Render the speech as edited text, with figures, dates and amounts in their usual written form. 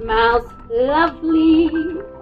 Smells lovely.